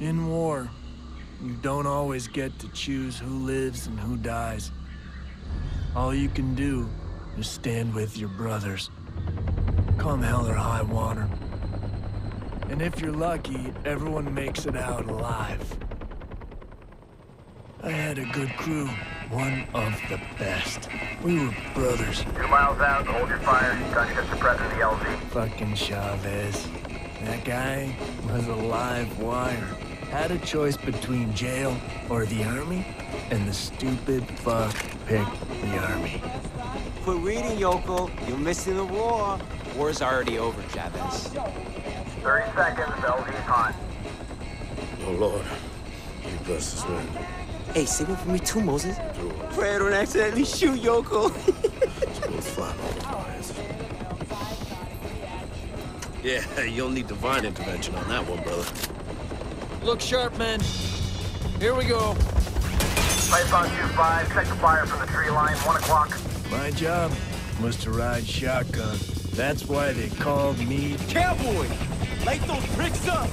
In war, you don't always get to choose who lives and who dies. All you can do is stand with your brothers, come hell or high water. And if you're lucky, everyone makes it out alive. I had a good crew, one of the best. We were brothers. 2 miles out, hold your fire. Got you to suppressing the LZ. Fucking Chavez. That guy was a live wire. Had a choice between jail or the army, and the stupid fuck picked the army. Quit reading, Yoko. You're missing the war. War's already over, Chavez. 30 seconds, LZ's hot. Oh, Lord. You bless this man. Hey, save it for me too, Moses. True. Pray I don't accidentally shoot Yoko. Yeah, you'll need divine intervention on that one, brother. Look sharp, man. Here we go. Python 2-5, check the fire from the tree line, 1 o'clock. My job was to ride shotgun. That's why they called me Cowboy! Light those bricks up!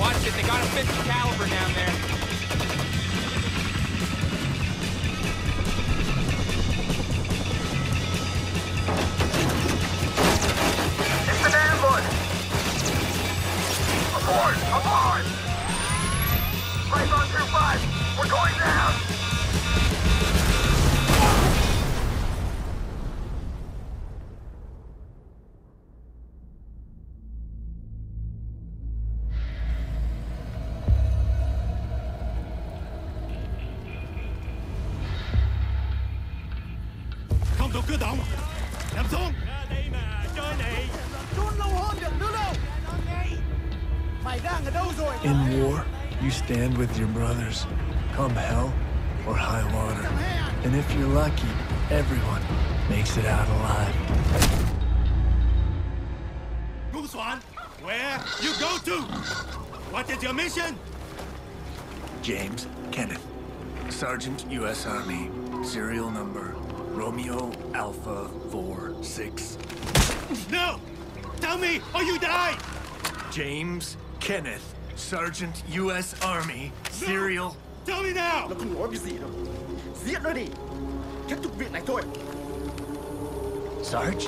Watch it, they got a 50 caliber down there. In war, you stand with your brothers, come hell or high water. And if you're lucky, everyone makes it out alive. Guzwan, where you go to? What is your mission? James Kenneth, Sergeant U.S. Army, serial number Romeo Alpha 46. No! Tell me or you die! James Kenneth, Sergeant U.S. Army, serial. Tell me now! Nó không nói cái gì đâu. Giết nó đi. Kết thúc việc này thôi. Sarge,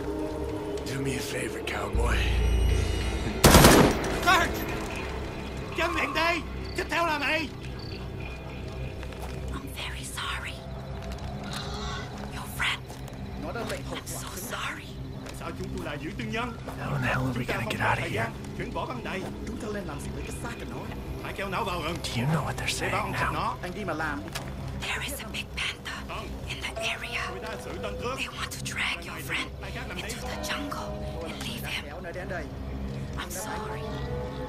do me a favor, cowboy. Sarge! Chấm miệng đi! Chết theo là mày! I'm very sorry. Your friend. I'm so sorry. Sao chúng tôi lại giữ tư nhân? How in the hell are we gonna get out of here? Chuyển bỏ băng này. Chúng ta lên làm gì với cái xác của nó? Hãy kéo nó vào rừng. Do you know what they're saying now? Anh đi mà làm. There is a big panther in the area. They want to drag your friend into the jungle and leave him. I'm sorry.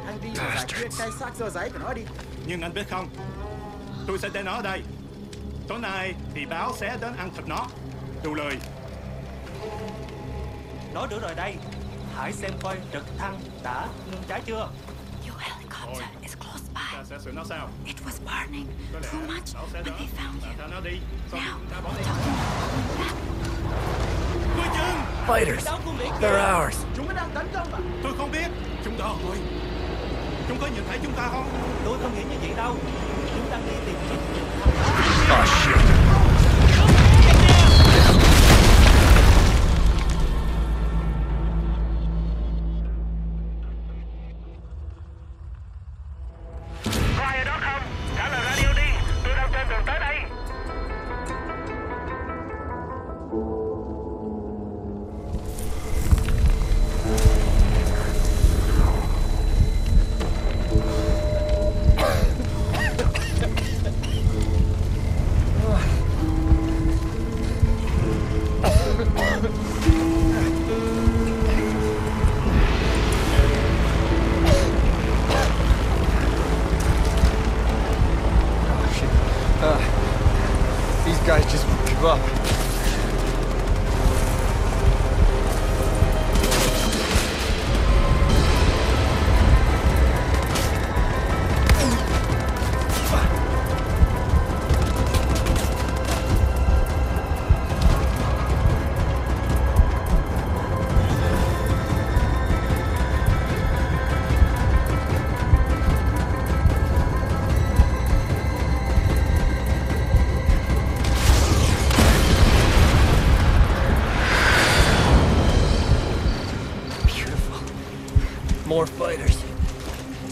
Anh đi mà giải quyết cái xác dơ giấy của nó đi. Nhưng anh biết không? Tôi sẽ để nó ở đây. Tối nay thì báo sẽ đến ăn thịt nó. Đủ lời. Nó nữa rồi đây. Hãy xem coi trực thăng đã ngưng cháy chưa. Your helicopter is close by. It was burning too much when they found you. Now, fighters, they're ours. Chúng đang tấn công à? Tôi không biết. Chúng đó rồi. Chúng có nhìn thấy chúng ta không? Tôi không nghĩ như vậy đâu. Chúng đang đi tìm kiếm. Oh shit.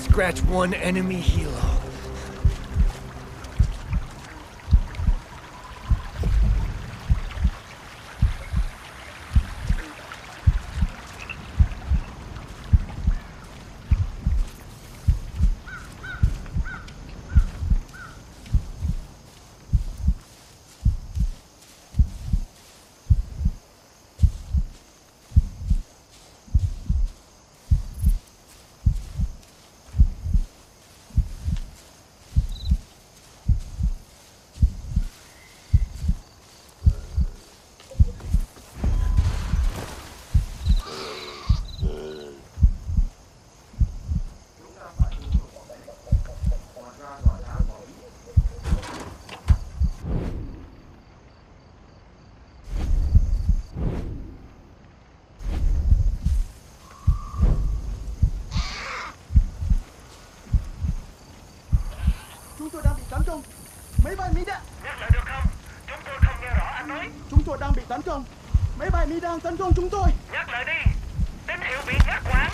Scratch one enemy helo. Chúng tôi đang bị tấn công. Máy bay Mỹ đã... Nhắc lại được không? Chúng tôi không nghe rõ anh nói. Chúng tôi đang bị tấn công. Máy bay Mỹ đang tấn công chúng tôi. Nhắc lại đi. Tín hiệu bị ngắt quãng.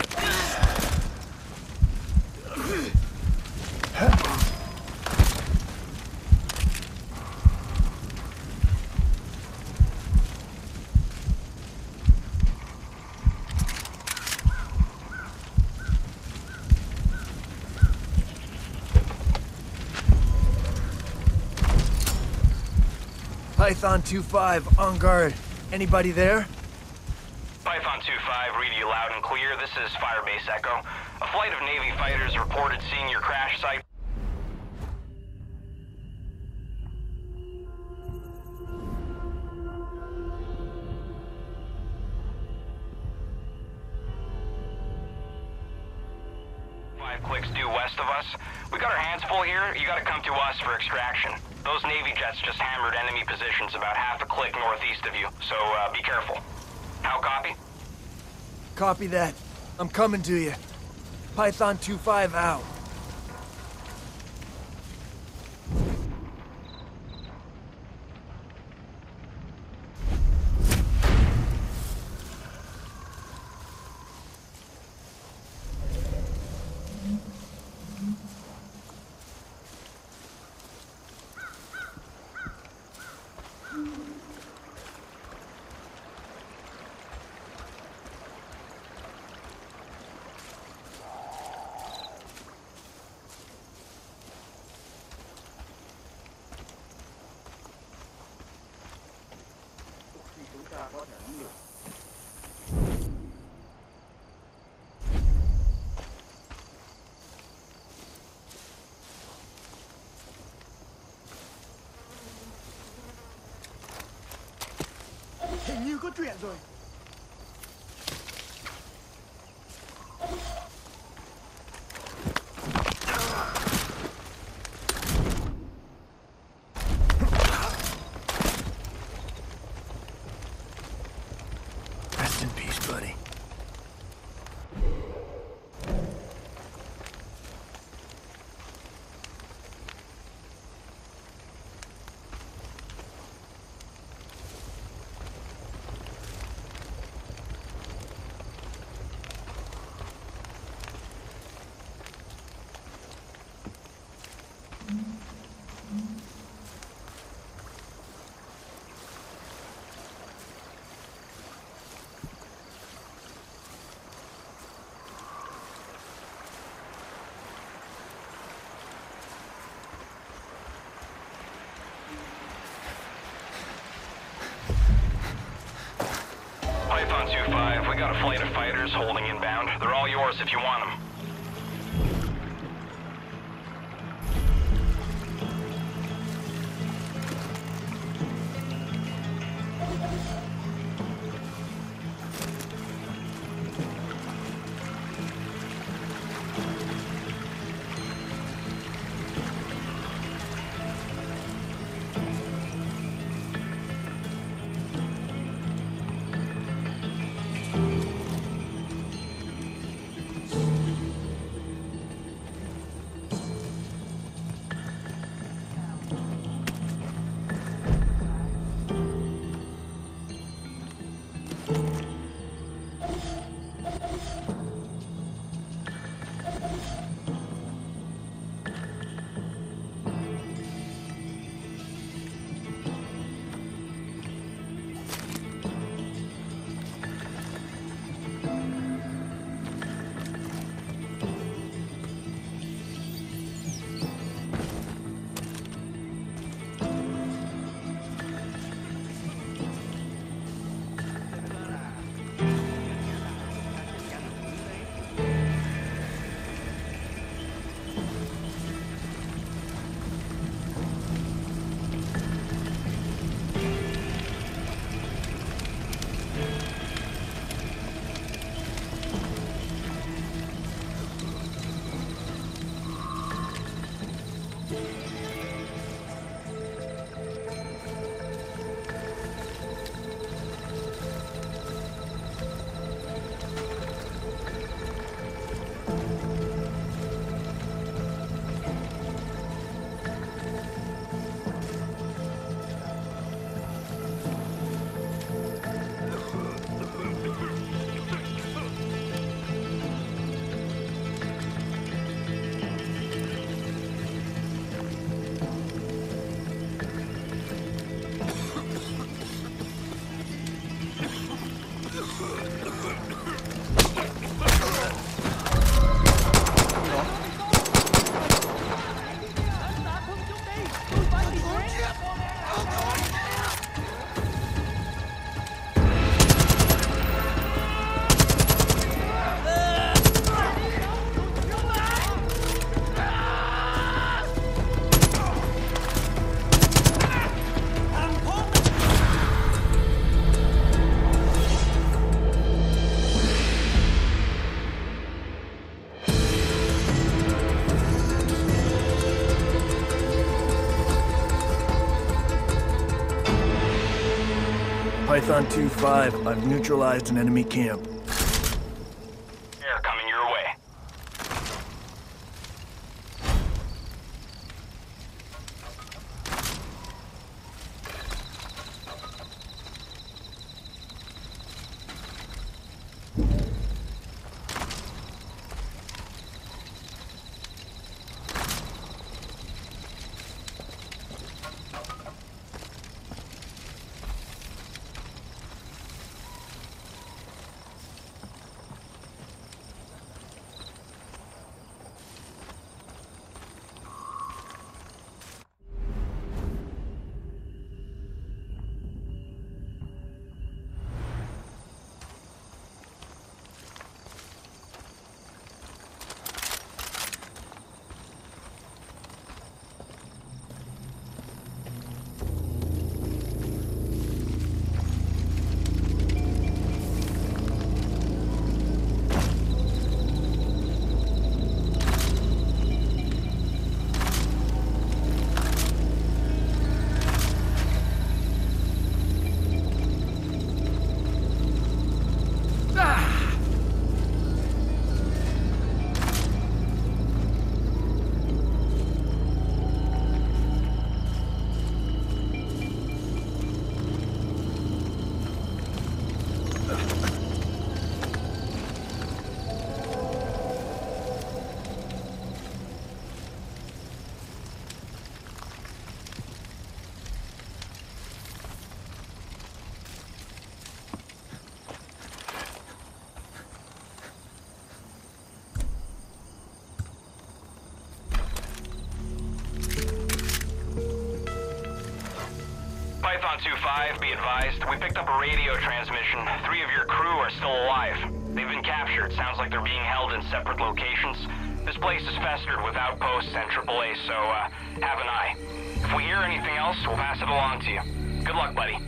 Python 2-5, on guard. Anybody there? Python 2-5, read you loud and clear. This is Firebase Echo. A flight of Navy fighters reported seeing your crash site. Five clicks due west of us. We got our hands full here. You gotta come to us for extraction. Those Navy jets just hammered enemy positions about half a click northeast of you, so be careful. How copy? Copy that. I'm coming to you. Python 2-5 out. Hình như có chuyện rồi. Python 2-5, we got a flight of fighters holding inbound. They're all yours if you want them. Python 2-5, I've neutralized an enemy camp. Air coming your way. Python 2-5, be advised, we picked up a radio transmission. 3 of your crew are still alive. They've been captured. Sounds like they're being held in separate locations. This place is festered with outposts and AAA, so have an eye. If we hear anything else, we'll pass it along to you. Good luck, buddy.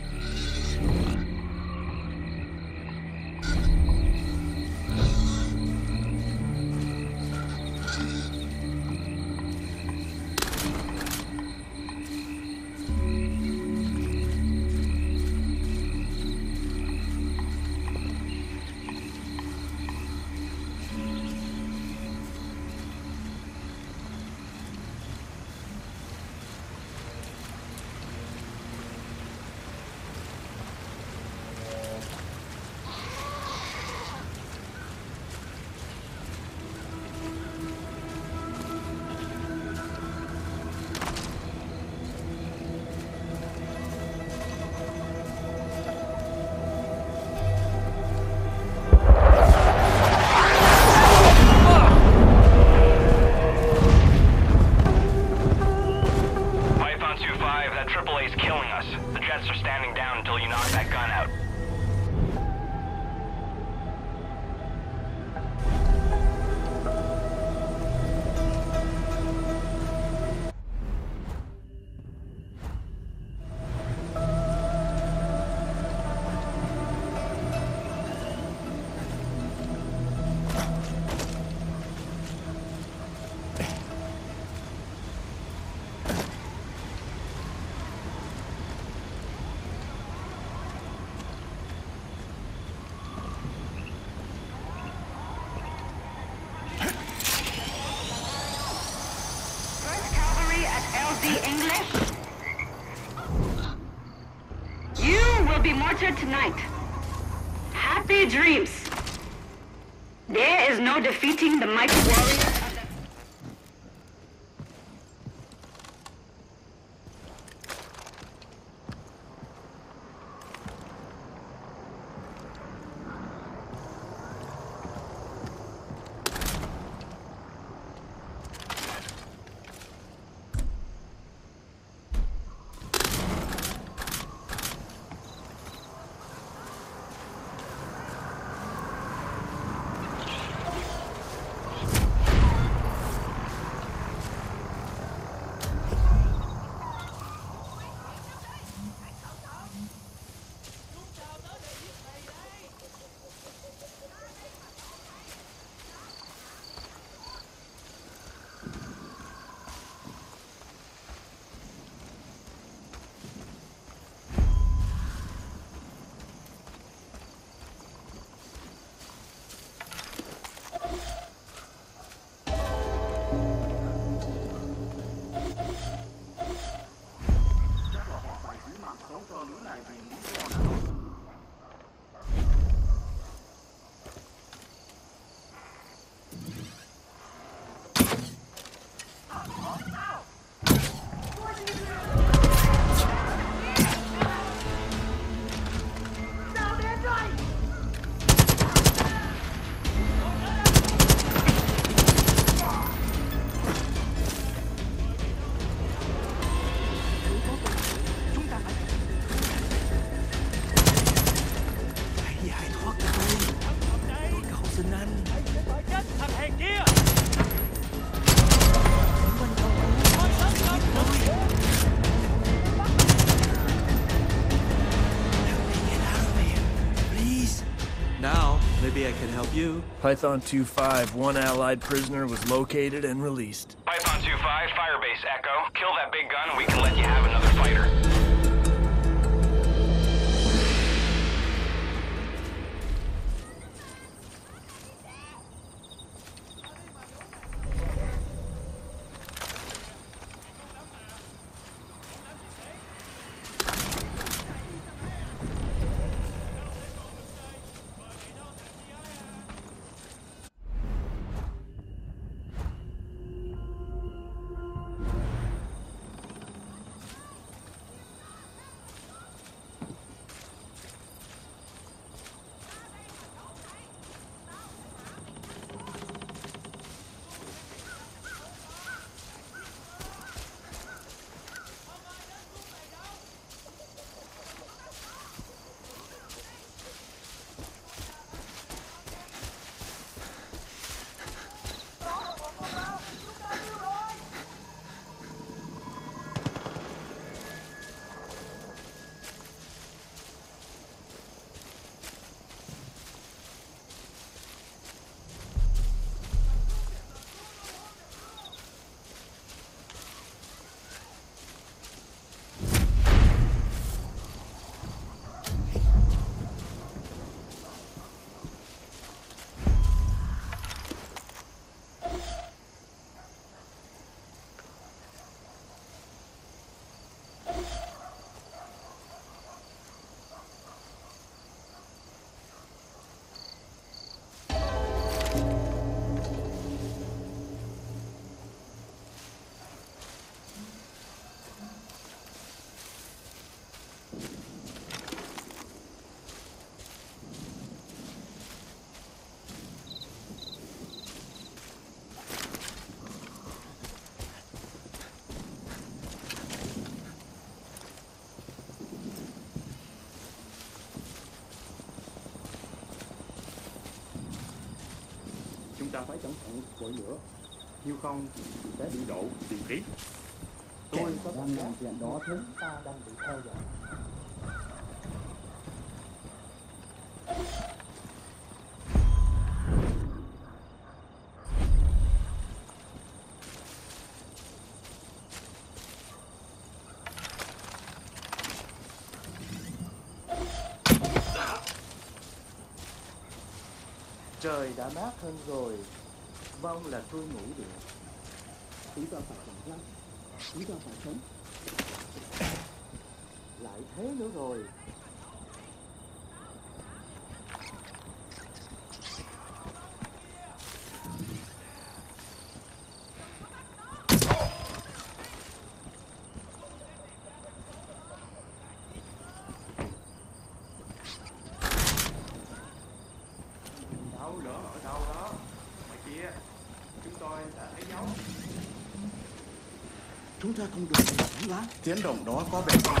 be English? You will be mortared tonight. Happy dreams. There is no defeating the mighty warrior. I can help you. Python 2-5, one allied prisoner was located and released. Python 2-5, Firebase Echo. Kill that big gun and we can let you have another fighter. Ta phải cẩn thận cội lửa, nếu không thì sẽ bị đổ tiền khí. Tôi có đang làm chuyện đó, thứ ta đang bị theo dõi. Trời đã mát hơn rồi, mong là tôi ngủ được. Chúng ta phải cẩn thận. Chúng ta phải sống. Lại thế nữa rồi. Chúng ta không được đánh lá. Tiếng động đó có vẻ to.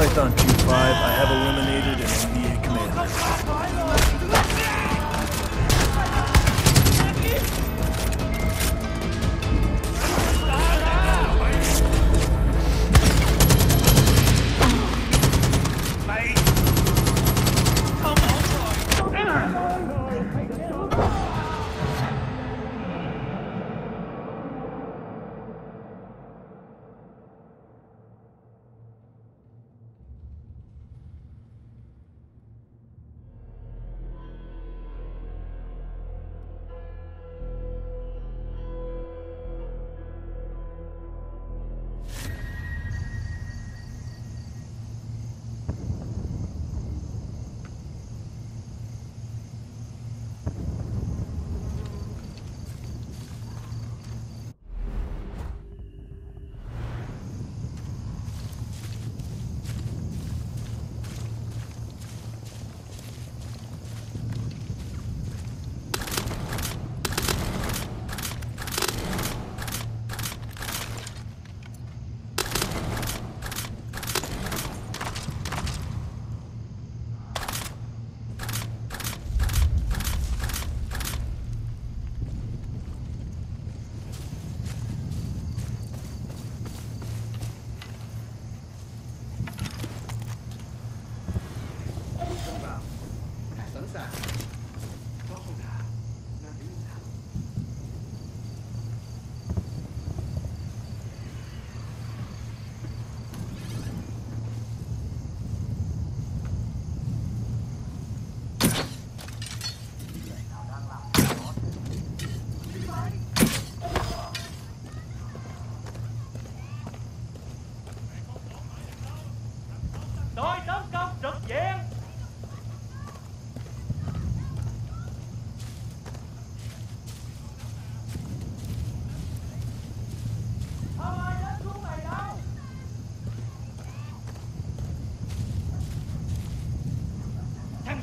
Python 2-5, I have eliminated an NBA commander.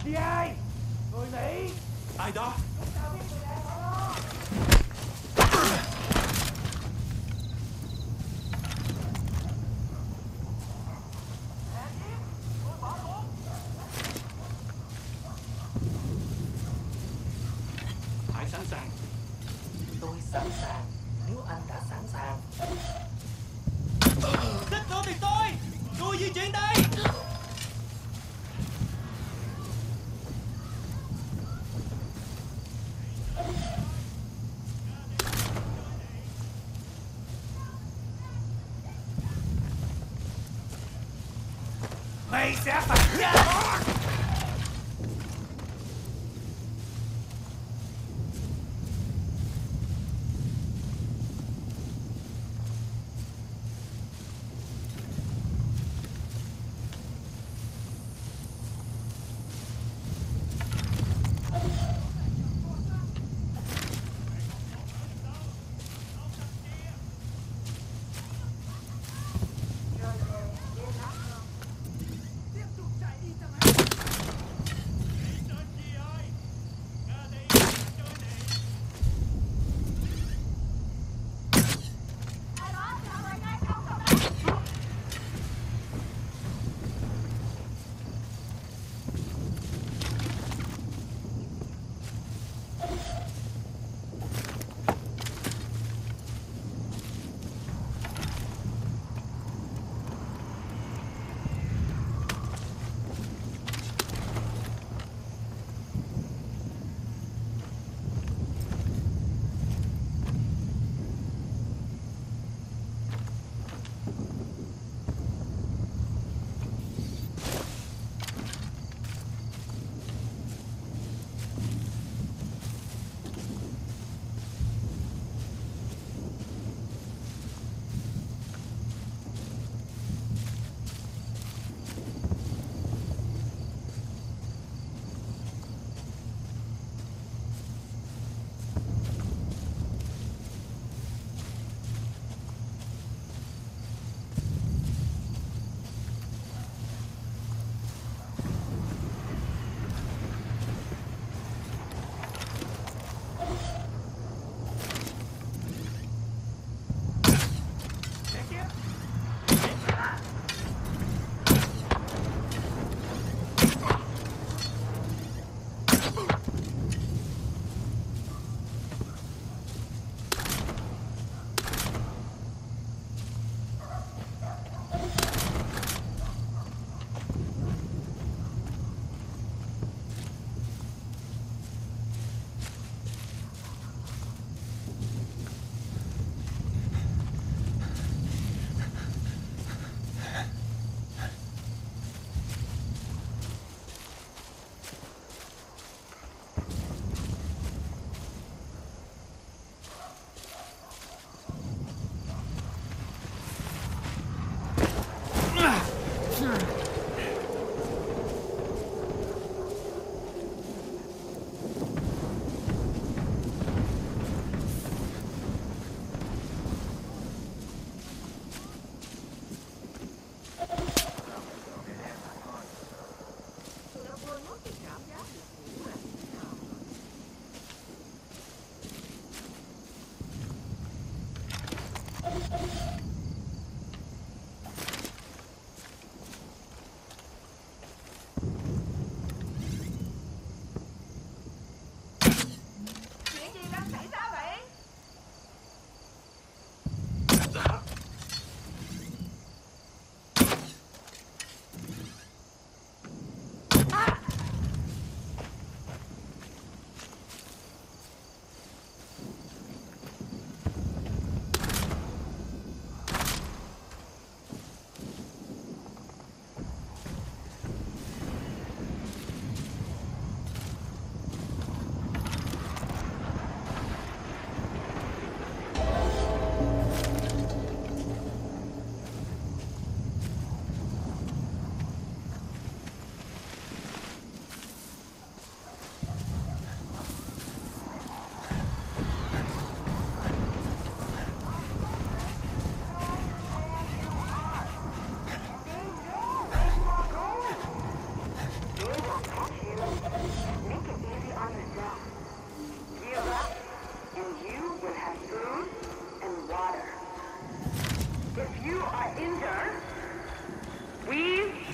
Đi ai? Người Mỹ. Ai đó? Sẽ phải chết.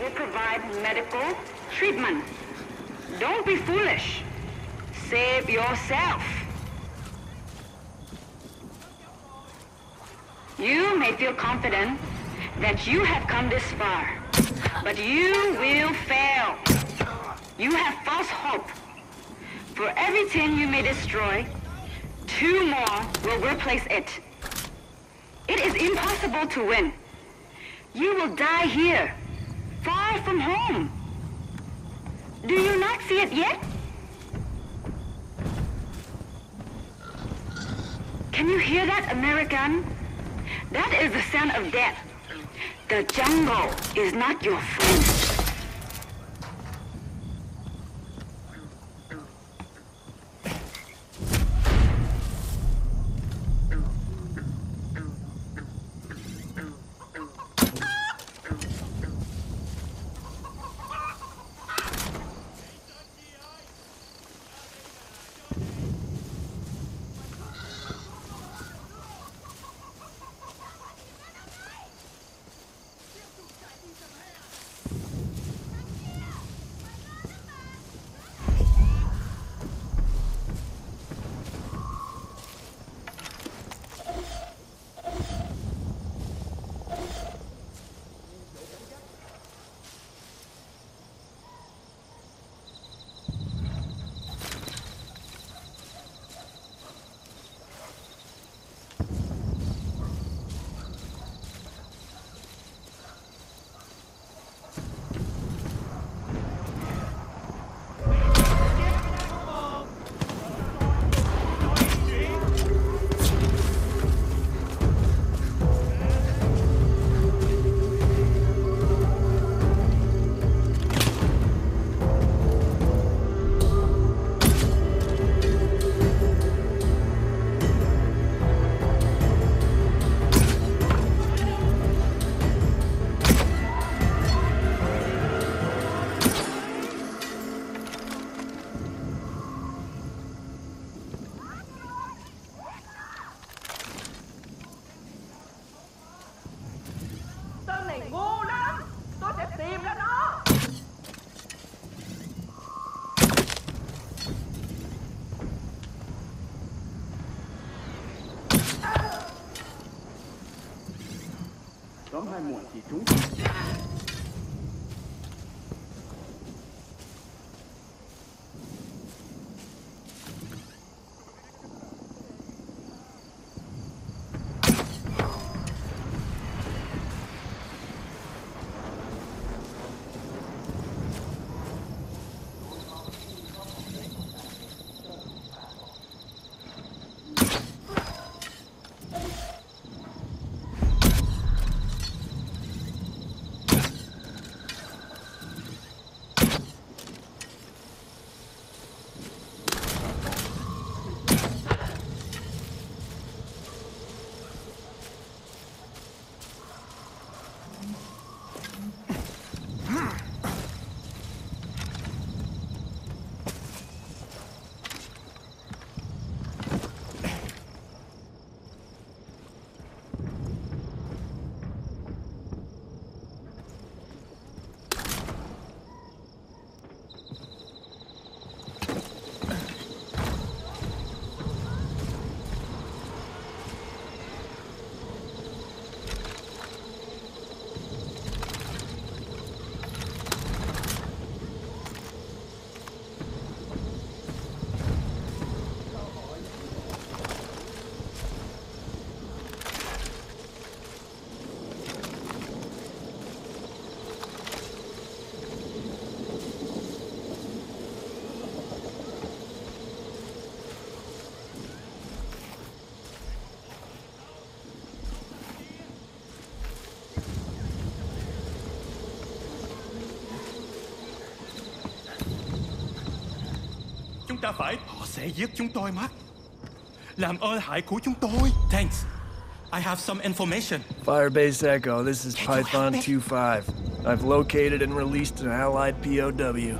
who provide medical treatment. Don't be foolish. Save yourself. You may feel confident that you have come this far, but you will fail. You have false hope. For every 10 you may destroy, 2 more will replace it. It is impossible to win. You will die here, far from home. Do you not see it yet? Can you hear that, American? That is the sound of death. The jungle is not your phone. Ta phải. Họ sẽ giết chúng tôi mất. Làm ơn hãy cứu chúng tôi. Thanks. I have some information. Firebase Echo, this is Python 2-5. I've located and released an allied POW.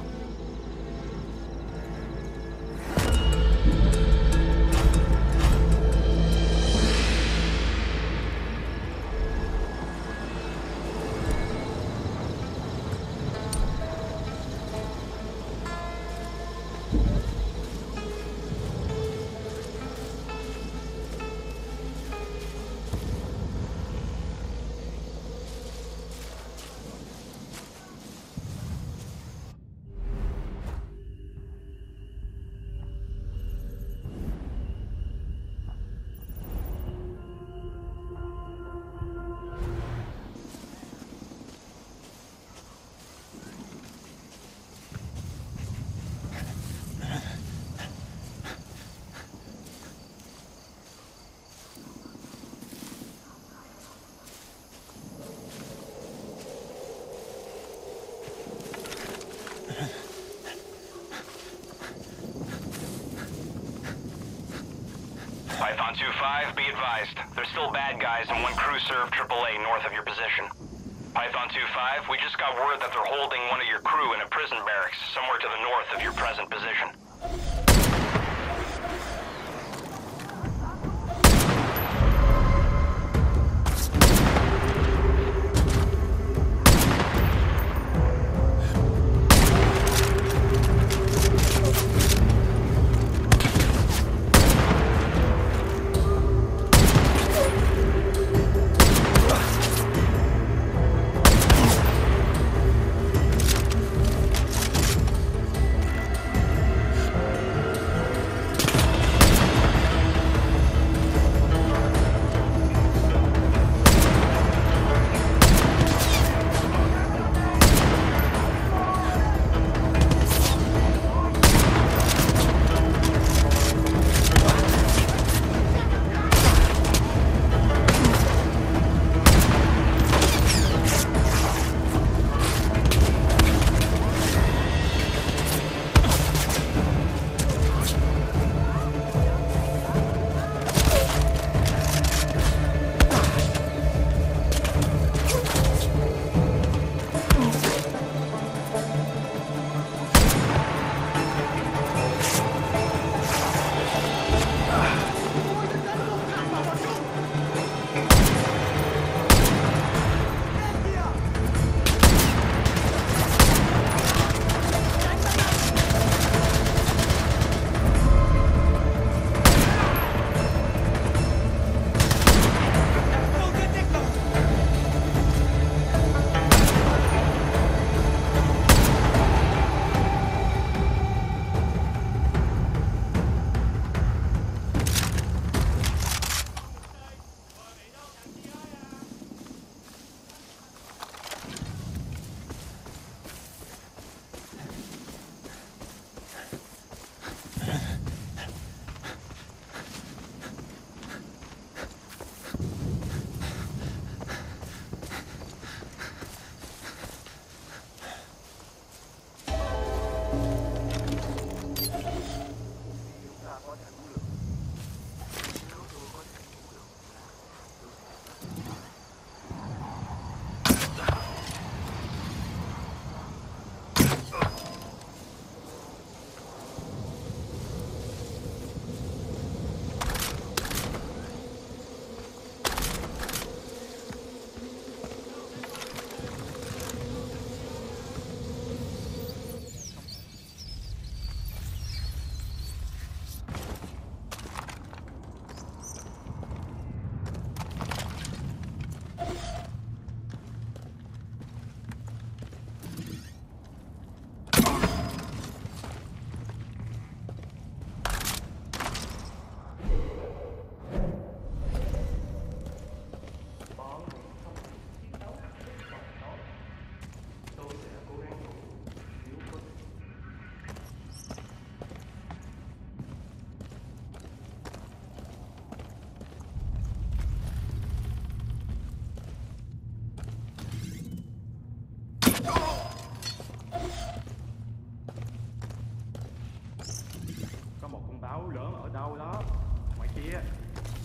Python 2-5, be advised. There's still bad guys and one crew serve AAA north of your position. Python 2-5, we just got word that they're holding one of your crew in a prison barracks somewhere to the north of your present position.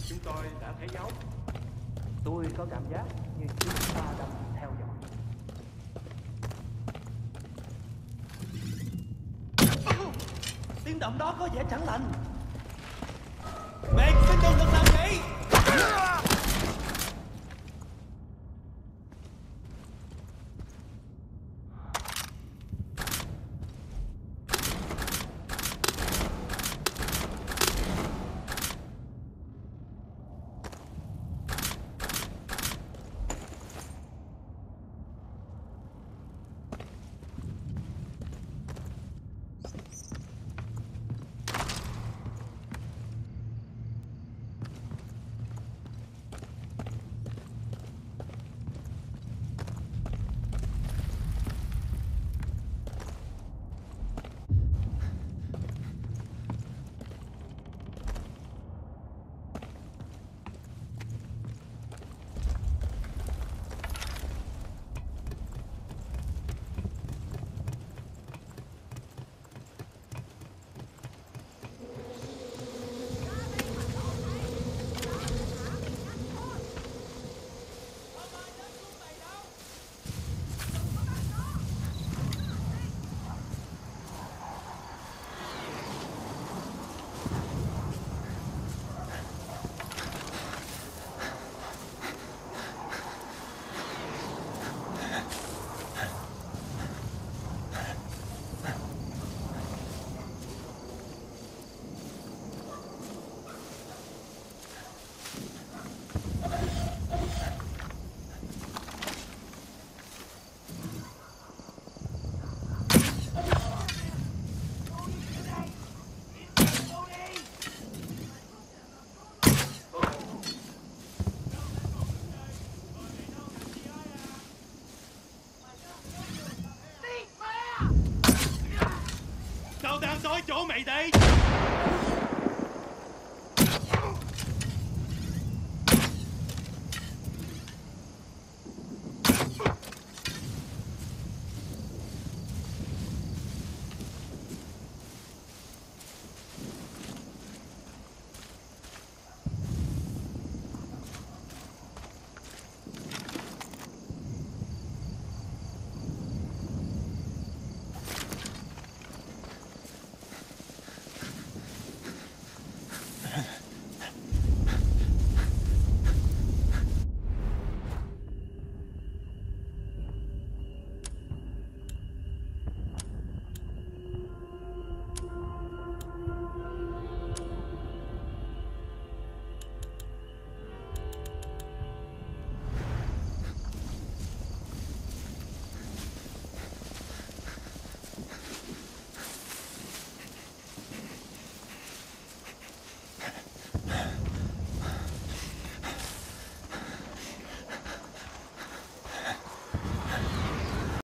Chúng tôi đã thấy dấu. Tôi có cảm giác như chúng ta đang theo dõi. Tiếng động đó có vẻ chẳng lành. Mày cứ đừng được làm gì. 上水早微地。